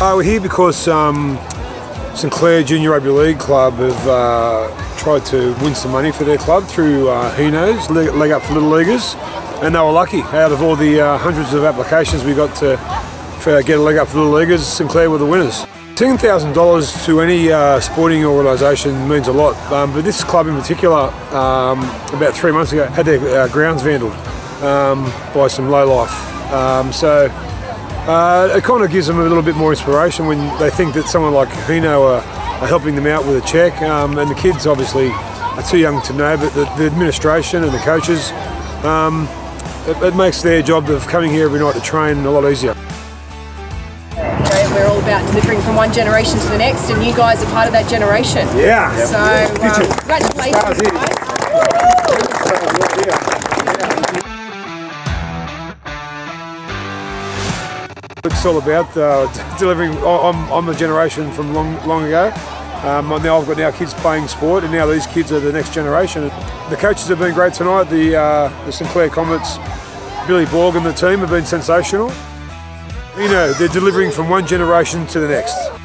We're here because St Clair Junior Rugby League Club have tried to win some money for their club through Hino's, Leg Up for Little Leaguers, and they were lucky. Out of all the hundreds of applications we got to get a Leg Up for Little Leaguers, St Clair were the winners. $10,000 to any sporting organisation means a lot, but this club in particular, about 3 months ago, had their grounds vandalised by some lowlife. It kind of gives them a little bit more inspiration when they think that someone like Hino are helping them out with a check. And the kids obviously are too young to know, but the administration and the coaches, it makes their job of coming here every night to train a lot easier. We're all about delivering from one generation to the next, and you guys are part of that generation. Yeah. So congratulations, guys. It's all about delivering. I'm a generation from long ago. Now I've got kids playing sport, and now these kids are the next generation. The coaches have been great tonight. The St Clair Comets, Billy Borg and the team have been sensational. You know, they're delivering from one generation to the next.